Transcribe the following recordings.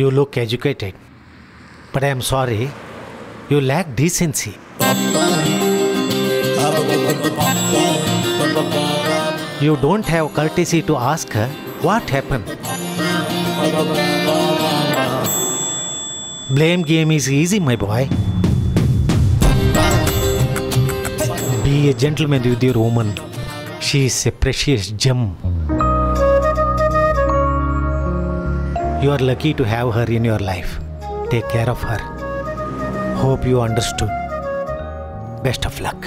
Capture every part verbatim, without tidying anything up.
You look educated, but I am sorry, you lack decency. You don't have courtesy to ask her what happened. Blame game is easy, my boy. Be a gentleman with your woman. She is a precious gem. You are lucky to have her in your life. Take care of her. Hope you understood. Best of luck.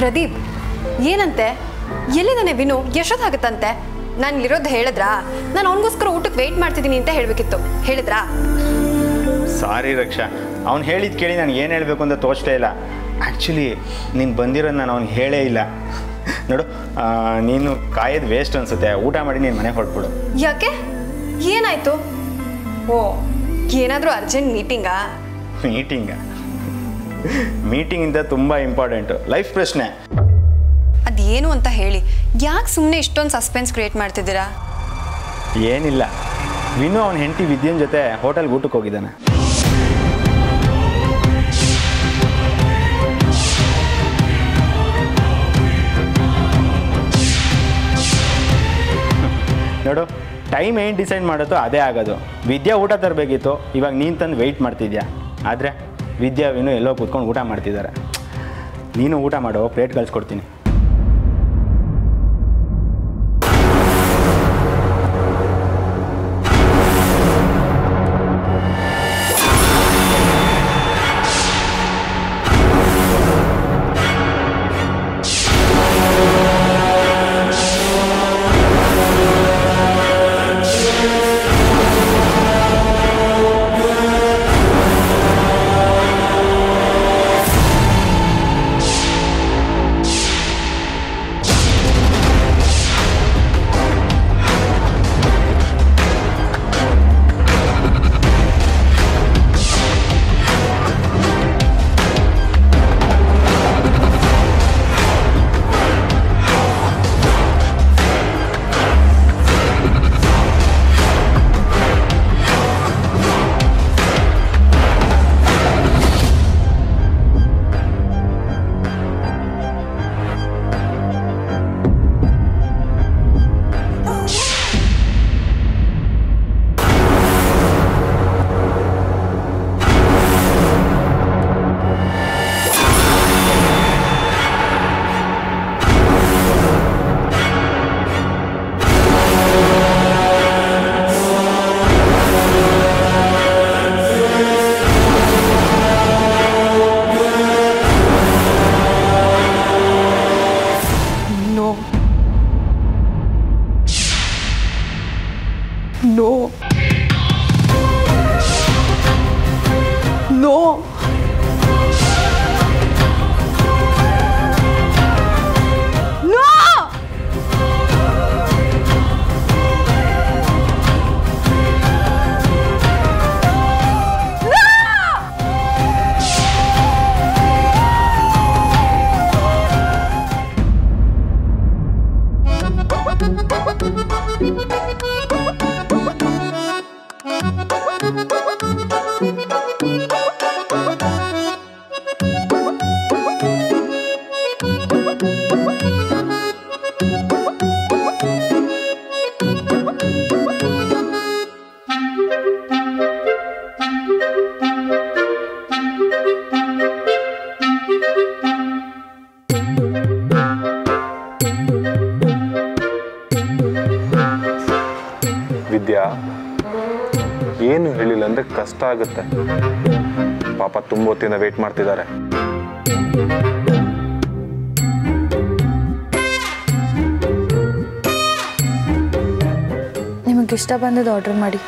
Pradeep, ಏನಂತೆ ಎಲ್ಲಿದ್ದಾನೆ ವಿನು ಎಷ್ಟೊತ್ತಾಗುತ್ತಂತೆ ನಾನು ಇಲ್ಲಿರೋದು ಹೇಳಿದ್ರಾ ನಾನು ಅವನಿಗೋಸ್ಕರ ಊಟಕ್ಕೆ wait ಮಾಡ್ತಿದ್ದೀನಿ ಅಂತ ಹೇಳಬೇಕಿತ್ತು ಹೇಳಿದ್ರಾ ಸಾರಿ ರಕ್ಷಾ ಅವನು ಹೇಳಿದ ಕೇಳಿ ನಾನು ಏನು ಹೇಳಬೇಕು ಅಂತ ತೋಚ್ತಾ ಇಲ್ಲ ಆ್ಯಕ್ಚುಲಿ ನೀನು ಬಂದಿರೋದು ನಾನು ಅವ್ನಿಗೆ ಹೇಳೇ ಇಲ್ಲ ನೋಡು ನೀನು ಕಾಯೋದು ವೇಸ್ಟ್ ಅನಿಸುತ್ತೆ ಊಟ ಮಾಡಿ ನೀನು ಮನೆ ಹೊರಟ್ಬಿಡು ಯಾಕೆ ಏನಾಯಿತು ಓ ಏನಾದರೂ ಅರ್ಜೆಂಟ್ ಮೀಟಿಂಗಾ ಮೀಟಿಂಗಾ ಮೀಟಿಂಗಿಂದ ತುಂಬ ಇಂಪಾರ್ಟೆಂಟು ಲೈಫ್ ಪ್ರಶ್ನೆ ಅದೇನು ಅಂತ ಹೇಳಿ ಯಾಕೆ ಸುಮ್ಮನೆ ಇಷ್ಟೊಂದು ಸಸ್ಪೆನ್ಸ್ ಕ್ರಿಯೇಟ್ ಮಾಡ್ತಿದ್ದೀರಾ ಏನಿಲ್ಲ ವಿನು ಅವನ ಹೆಂಡತಿ ವಿದ್ಯನ್ ಜೊತೆ ಹೋಟೆಲ್ಗೆ ಊಟಕ್ಕೆ ಹೋಗಿದ್ದಾನೆ ನೋಡು ಟೈಮ್ ಏನು ಡಿಸೈಡ್ ಮಾಡೋದು ಅದೇ ಆಗೋದು ವಿದ್ಯಾ ಊಟ ತರಬೇಕಿತ್ತು ಇವಾಗ ನೀನು ತಂದು ವೆಯ್ಟ್ ಮಾಡ್ತಿದ್ಯಾ ಆದರೆ ವಿದ್ಯಾ ವಿನು ಎಲ್ಲೋ ಕೂತ್ಕೊಂಡು ಊಟ ಮಾಡ್ತಿದ್ದಾರೆ ನೀನು ಊಟ ಮಾಡೋ ಪ್ಲೇಟ್ ಕಳಿಸ್ಕೊಡ್ತೀನಿ ಆಗುತ್ತೆ ಪಾಪ ತುಂಬ ಹೊತ್ತಿಂದ ವೇಟ್ ಮಾಡ್ತಿದ್ದಾರೆ ನಿಮಗೆ ಇಷ್ಟ ಬಂದಿದ್ದು ಆರ್ಡರ್ ಮಾಡಿ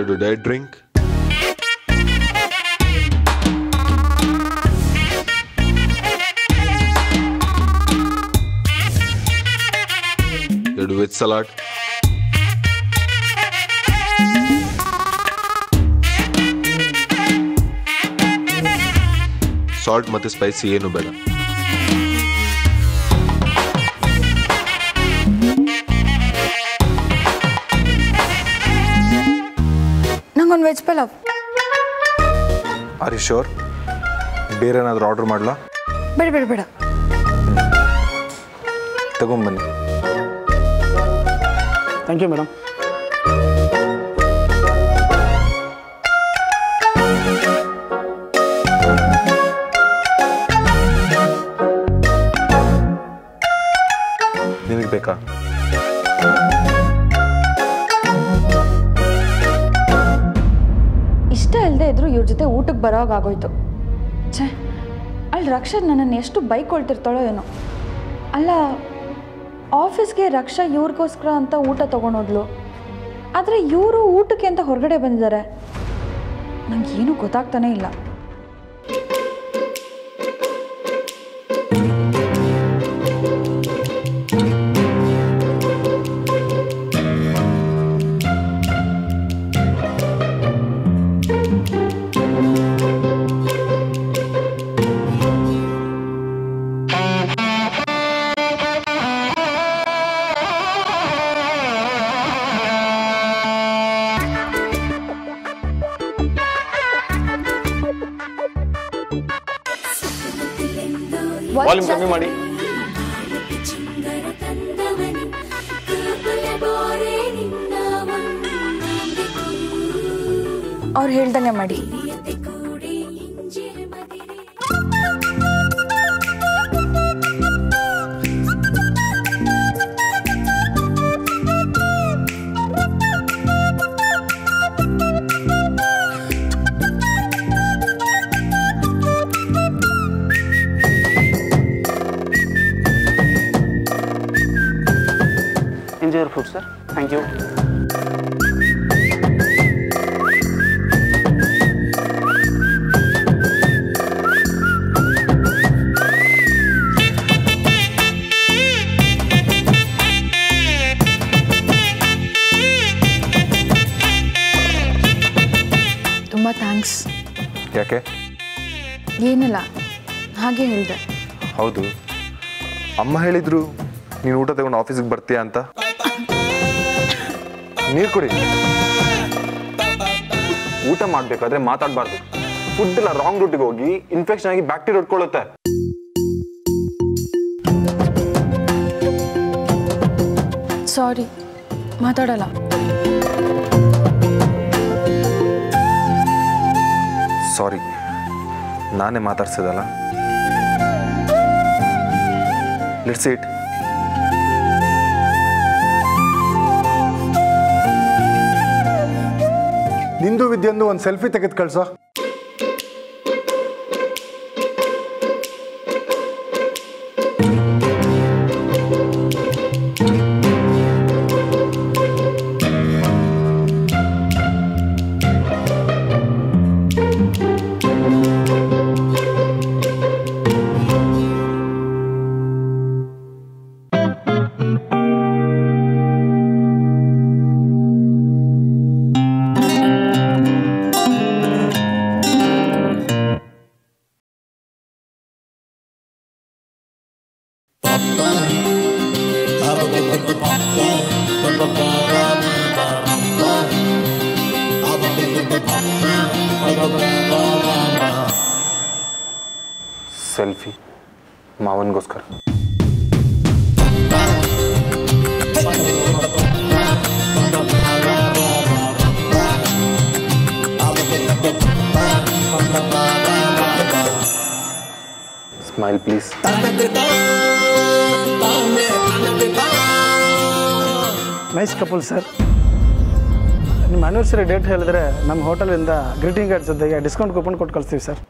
ಎರಡು diet drink with salad salt ಮತ್ತು ಸ್ಪೈಸಿ ಏನು ಬೇಡ. ನಂಗೊಂದು veg pulao. Are you sure? ಬೇರೆ ಏನಾದರೂ ಆರ್ಡರ್ ಮಾಡಲಾ? ಬೇಡ ಬೇಡ ಬೇಡ, ತಗೊಂಬನ್ನಿ. Thank you madam. ನಿನಗೆ ಬೇಕಾ? ಇಷ್ಟ ಇಲ್ಲದೆ ಇದ್ರು ಇವ್ರ ಜೊತೆ ಊಟಕ್ಕೆ ಬರೋವಾಗೋಯ್ತು. ಛೇ, ಅಲ್ಲಿ ರಕ್ಷಾ ನನ್ನನ್ನು ಎಷ್ಟು ಬೈಕೊಳ್ತಿರ್ತಾಳೋ ಏನೋ. ಅಲ್ಲ, ಆಫೀಸ್ಗೆ ರಕ್ಷಾ ಇವ್ರಿಗೋಸ್ಕರ ಅಂತ ಊಟ ತೊಗೊಂಡೋದ್ಲು, ಆದರೆ ಇವರು ಊಟಕ್ಕೆ ಅಂತ ಹೊರಗಡೆ ಬಂದಿದ್ದಾರೆ. ನನಗೇನು ಗೊತ್ತಾಗ್ತಾನೆ ಇಲ್ಲ. ವಾಲ್ಯೂಮ್ ಕಮ್ಮಿ ಮಾಡಿ. ಅವ್ರು ಹೇಳ್ದಂಗೆ ಮಾಡಿ. Food, sir. Thank you. ತುಂಬಾ ಥ್ಯಾಂಕ್ಸ್. ಯಾಕೆ? ಏನಿಲ್ಲ, ಹಾಗೆ ಹೇಳಿದೆ. ಹೌದು, ಅಮ್ಮ ಹೇಳಿದ್ರು ನೀನು ಊಟ ತಗೊಂಡು ಆಫೀಸಿಗೆ ಬರ್ತೀಯಾ ಅಂತ. ನೀರು ಕುಡಿ. ಊಟ ಮಾಡಬೇಕಾದ್ರೆ ಮಾತಾಡಬಾರ್ದು. ಫುಡ್ ಎಲ್ಲ ರಾಂಗ್ ರೂಟಿಗೆ ಹೋಗಿ ಇನ್ಫೆಕ್ಷನ್ ಆಗಿ ಬ್ಯಾಕ್ಟೀರಿಯಾ ಹೊಡ್ಕೊಳ್ಳುತ್ತೆ. ಸಾರಿ, ಮಾತಾಡಲ್ಲ. ಸಾರಿ, ನಾನೇ ಮಾತಾಡ್ಸಿದಲ್ಲ. ಲೆಟ್ಸ್ ಈಟ್. ನಿಂದು ವಿದ್ಯೆಂದು ಒಂದು ಸೆಲ್ಫಿ ತೆಗೆದು ಕಳ್ಸೋ. ಸೆಲ್ಫಿ ಮಾವನ್ಗೋಸ್ಕರ. Smile please. Nice couple sir. ನಿಮ್ಮ ಆನಿವರ್ಸರಿ ಡೇಟ್ ಹೇಳಿದ್ರೆ ನಮ್ಮ ಹೋಟೆಲಿಂದ ಗ್ರೀಟಿಂಗ್ ಕಾರ್ಡ್ ಜೊತೆಗೆ ಡಿಸ್ಕೌಂಟ್ ಕೂಪನ್ ಕೊಟ್ಟು ಕಳಿಸ್ತೀವಿ sir.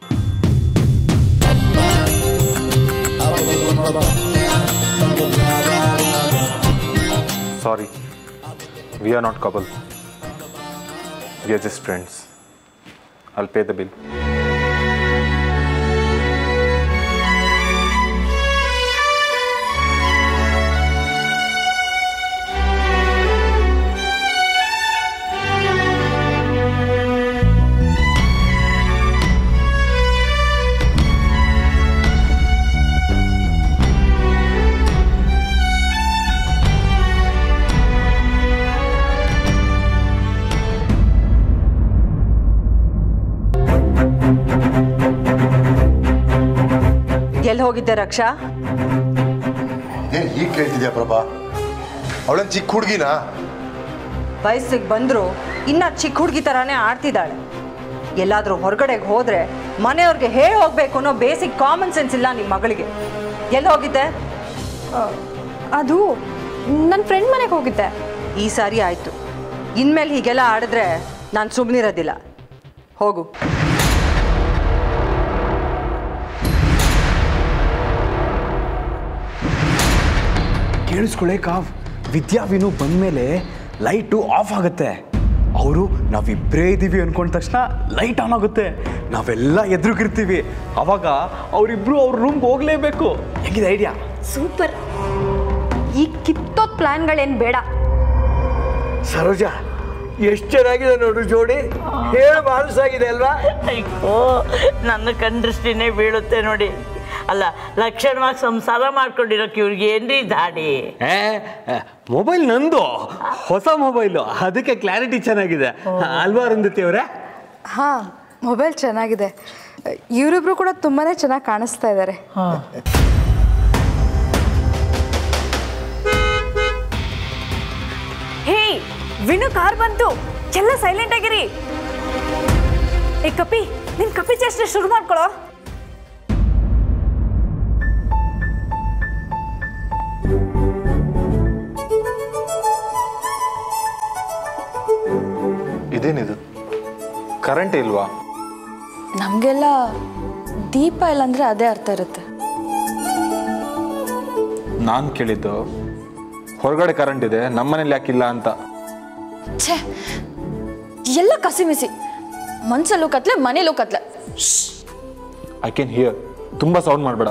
Sorry, we are not couple, we are just friends. I'll pay the bill. ಎಲ್ಲಿ ಹೋಗಿದ್ದೆ ರಕ್ಷಾ? ಏನು ಹೀಗೆ ಕೇಳ್ತಿದ್ಯಾ ಪ್ರಭಾ? ಅವಳನ್ ಚಿಕ್ಕ ಹುಡುಗಿನ ವಯಸ್ಸಿಗೆ ಬಂದ್ರು ಇನ್ನ ಚಿಕ್ಕ ಹುಡುಗಿ ತರಾನೇ ಆಡ್ತಿದ್ದಾಳೆ. ಎಲ್ಲಾದ್ರೂ ಹೊರಗಡೆಗೆ ಹೋದ್ರೆ ಮನೆಯವ್ರಿಗೆ ಹೇಳಿ ಹೋಗ್ಬೇಕು ಅನ್ನೋ ಬೇಸಿಕ್ ಕಾಮನ್ ಸೆನ್ಸ್ ಇಲ್ಲ ನಿಮ್ಮ ಮಗಳಿಗೆ. ಎಲ್ಲಿ ಹೋಗಿದ್ದೆ? ಅದು ನನ್ನ ಫ್ರೆಂಡ್ ಮನೆಗೆ ಹೋಗಿದ್ದೆ. ಈ ಸಾರಿ ಆಯ್ತು, ಇನ್ಮೇಲೆ ಹೀಗೆಲ್ಲ ಆಡಿದ್ರೆ ನಾನು ಸುಮ್ಮನಿರೋದಿಲ್ಲ. ಹೋಗು. ಕೇಳಿಸ್ಕೊಳ್ಳೆ ಕಾವ್, ವಿದ್ಯಾವಿನು ಬಂದಮೇಲೆ ಲೈಟು ಆಫ್ ಆಗುತ್ತೆ. ಅವರು ನಾವಿಬ್ಬರೇ ಇದ್ದೀವಿ ಅಂದ್ಕೊಂಡ ತಕ್ಷಣ ಲೈಟ್ ಆನ್ ಆಗುತ್ತೆ, ನಾವೆಲ್ಲ ಎದುರುಗಿರ್ತೀವಿ. ಆವಾಗ ಅವರಿಬ್ರು ಅವ್ರ ರೂಮ್ಗೆ ಹೋಗಲೇಬೇಕು. ಹೇಗಿದೆ ಐಡಿಯಾ? ಸೂಪರ್. ಈ ಕಿತ್ತೋದ್ ಪ್ಲ್ಯಾನ್ಗಳೇನು ಬೇಡ. ಸರೋಜಾ, ಎಷ್ಟು ಚೆನ್ನಾಗಿದೆ ನೋಡು ಜೋಡಿ. ಹೇಳಿ ಬಾರಸಾಗಿದೆ ಅಲ್ವಾ? ಓ, ನನ್ನ ಕಣ್ದೃಷ್ಟಿನೇ ಬೀಳುತ್ತೆ ನೋಡಿ. ಅಲ್ಲ, ಲಕ್ಷಣವಾಗಿ ಸಂಸಾರ ಮಾಡ್ಕೊಂಡಿರೋಕೆ ಇವ್ರಿಗೆ ಏನ್ರಿ ದಾಡಿ? ಏ, ಮೊಬೈಲ್ ನಂದು, ಹೊಸ ಮೊಬೈಲು, ಅದಕ್ಕೆ ಕ್ಲಾರಿಟಿ ಚೆನ್ನಾಗಿದೆ ಅಲ್ವಾ ರಂದಿತಿ ಅವರೇ? ಹಾ, ಮೊಬೈಲ್ ಚೆನ್ನಾಗಿದೆ. ಇವರಿಬ್ರು ಕೂಡ ತುಂಬಾನೇ ಚೆನ್ನಾಗಿ ಕಾಣಿಸ್ತಾ ಇದ್ದಾರೆ. ಹೇ ವಿನು, ಕಾರ್ ಬಂತು, ಎಲ್ಲ ಸೈಲೆಂಟ್ ಆಗಿರಿ. ಏ ಕಪಿ, ನಿನ್ ಕಪಿ ಚೇಷ್ಟೆ ಶುರು ಮಾಡ್ಕೊಳ್ಳೋ. ಇದೇನಿದು, ಕರೆಂಟ್ ಇಲ್ವಾ? ನಮಗೆಲ್ಲ ದೀಪ ಇಲ್ಲಾಂದರೆ ಅದೇ ಅರ್ಥ ಇರುತ್ತೆ. ನಾನು ಕೇಳಿದ್ದು ಹೊರಗಡೆ ಕರೆಂಟ್ ಇದೆ, ನಮ್ಮನೇಲಿ ಯಾಕಿಲ್ಲ ಅಂತ. ಛೇ, ಎಲ್ಲ ಕಸಿಮಿಸಿ, ಮನ್ಸಲ್ಲೂ ಕತ್ಲೆ ಮನೇಲೂ ಕತ್ಲೆ. I can hear. ತುಂಬ ಸೌಂಡ್ ಮಾಡಬೇಡ,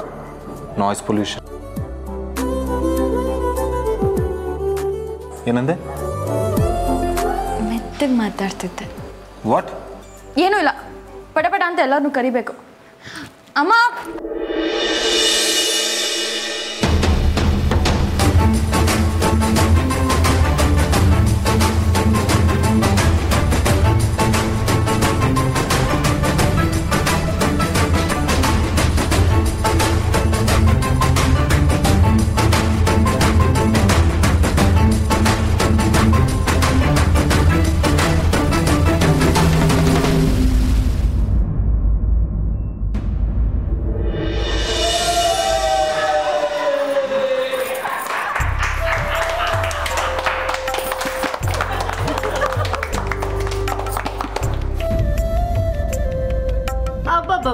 ನಾಯ್ಸ್ ಪೊಲ್ಯೂಷನ್. ಏನಂದೆ? ಮೆತ್ತಗೆ ಮಾತಾಡ್ತಿದ್ದೆ. ವಾಟ್? ಏನೂ ಇಲ್ಲ, ಪಟಪಟ ಅಂತ ಎಲ್ಲರನ್ನೂ ಕರಿಬೇಕು. ಅಮ್ಮ,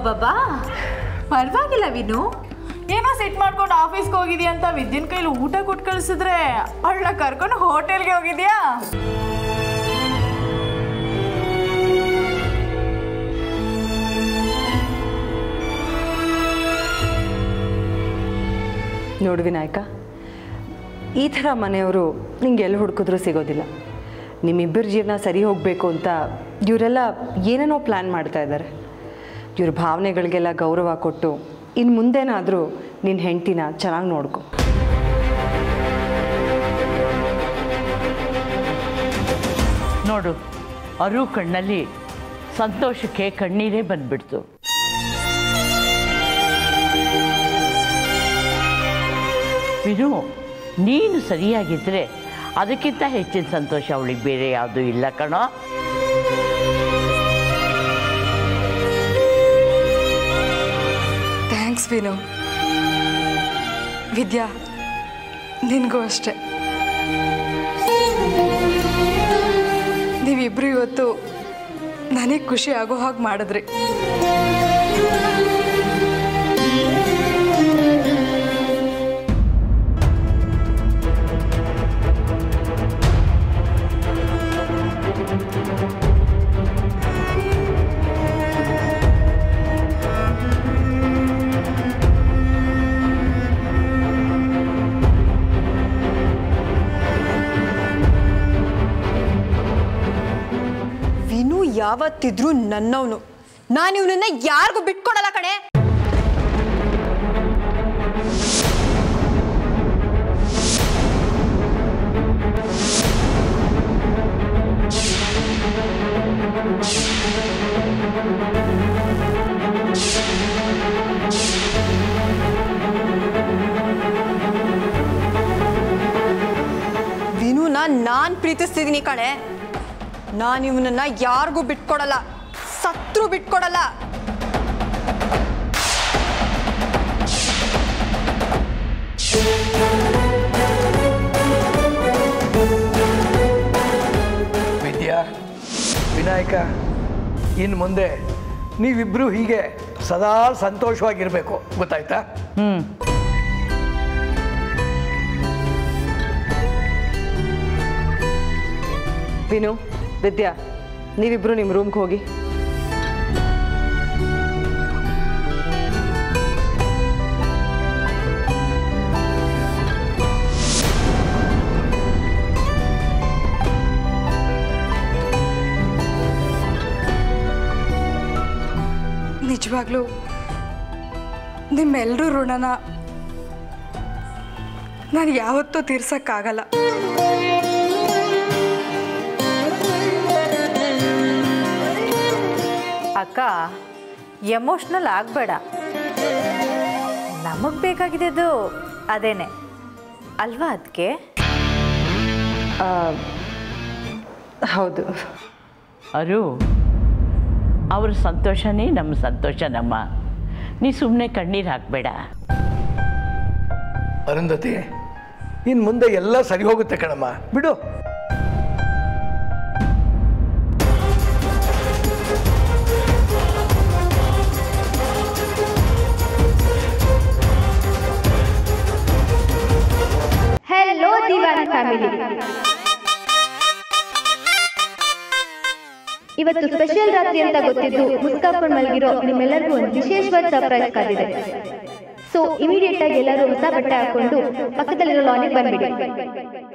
ಬಾಬಾ ಪರವಾಗಿಲ್ಲ ವಿನು. ಏನೋ ಸೆಟ್ ಮಾಡ್ಕೊಂಡು ಆಫೀಸ್ಗೆ ಹೋಗಿದ್ಯಾ ಅಂತ ವಿದ್ಯನ್ ಕೈಲಿ ಊಟ ಕೊಟ್ಟು ಕಳಿಸಿದ್ರೆ ಅವಳನ್ನ ಕರ್ಕೊಂಡು ಹೋಟೆಲ್ಗೆ ಹೋಗಿದ್ಯಾ? ನೋಡು ವಿನಾಯಕ, ಈ ಥರ ಮನೆಯವರು ನಿಂಗೆ ಎಲ್ಲಿ ಹುಡುಕಿದ್ರೂ ಸಿಗೋದಿಲ್ಲ. ನಿಮ್ಮಿಬ್ಬರ ಜೀವನ ಸರಿ ಹೋಗಬೇಕು ಅಂತ ಇವರೆಲ್ಲ ಏನೇನೋ ಪ್ಲ್ಯಾನ್ ಮಾಡ್ತಾ ಇದ್ದಾರೆ. ಇವ್ರ ಭಾವನೆಗಳಿಗೆಲ್ಲ ಗೌರವ ಕೊಟ್ಟು ಇನ್ನು ಮುಂದೇನಾದರೂ ನಿನ್ನ ಹೆಂಡತಿನ ಚೆನ್ನಾಗಿ ನೋಡ್ಕೊ. ನೋಡು, ಅರು ಕಣ್ಣಲ್ಲಿ ಸಂತೋಷಕ್ಕೆ ಕಣ್ಣೀರೇ ಬಂದ್ಬಿಡ್ತು. ವಿನು, ನೀನು ಸರಿಯಾಗಿದ್ದರೆ ಅದಕ್ಕಿಂತ ಹೆಚ್ಚಿನ ಸಂತೋಷ ಅವಳಿಗೆ ಬೇರೆ ಯಾವುದೂ ಇಲ್ಲ ಕಣೋ. ವಿನು, ವಿದ್ಯಾ, ನಿನಗೂ ಅಷ್ಟೆ. ನೀವಿಬ್ರು ಇವತ್ತು ನನಗೆ ಖುಷಿ ಆಗೋ ಹಾಗೆ ಮಾಡಿದ್ರಿ. ಯಾವತ್ತಿದ್ರು ನನ್ನವನು, ನಾನು ಇವನನ್ನ ಯಾರಿಗೂ ಬಿಟ್ಕೊಡಲ್ಲ ಕಣೆ. ನಾನು ಪ್ರೀತಿಸ್ತಿದ್ದೀನಿ ಕಣೆ, ನಾನು ಇವನನ್ನ ಯಾರಿಗೂ ಬಿಟ್ಕೊಡಲ್ಲ, ಸತ್ರು ಬಿಟ್ಕೊಡಲ್ಲ. ವಿದ್ಯಾ, ವಿನಾಯಕ, ಇನ್ನು ಮುಂದೆ ನೀವಿಬ್ರು ಹೀಗೆ ಸದಾ ಸಂತೋಷವಾಗಿರ್ಬೇಕು, ಗೊತ್ತಾಯ್ತಾ? ಹ್ಮ್. ವಿನು, ವಿದ್ಯಾ, ನೀವಿಬ್ರು ನಿಮ್ಮ ರೂಮ್ಗೆ ಹೋಗಿ. ನಿಜವಾಗ್ಲೂ ನಿಮ್ಮೆಲ್ಲರೂ ಋಣನ ನಾನು ಯಾವತ್ತೂ ತೀರ್ಸಕ್ಕಾಗಲ್ಲ. ಅಕ್ಕ, ಎಮೋಷ್ನಲ್ ಆಗಬೇಡ. ನಮಗೆ ಬೇಕಾಗಿದ್ದು ಅದೇನೆ ಅಲ್ವಾ? ಅದಕ್ಕೆ ಹೌದು. ಅರು, ಅವ್ರ ಸಂತೋಷನೇ ನಮ್ಮ ಸಂತೋಷನಮ್ಮ. ನೀ ಸುಮ್ಮನೆ ಕಣ್ಣೀರು ಹಾಕಬೇಡ. ಅರುಂಧತಿ, ಇನ್ನು ಮುಂದೆ ಎಲ್ಲ ಸರಿ ಹೋಗುತ್ತೆ ಕಣಮ್ಮ, ಬಿಡು. Hello Diwan family. ಇವತ್ತು ಸ್ಪೆಷಲ್ ರಾತ್ರಿ ಅಂತ ಗೊತ್ತಿದ್ದು ಮುಸ್ಕಾಪುರ್ ಮಲಗಿರೋ ನಿಮ್ಮೆಲ್ಲರಿಗೂ ಒಂದು ವಿಶೇಷವಾದ ಸರ್ಪ್ರೈಸ್ ಕಾದಿದೆ. ಸೊ ಇಮಿಡಿಯೇಟ್ ಆಗಿ ಎಲ್ಲರೂ ಹೊಸ ಬಟ್ಟೆ ಹಾಕೊಂಡು ಪಕ್ಕದಲ್ಲಿರೋ ಲಾನಿಗೆ ಬಂದ್ಬಿಡಿ.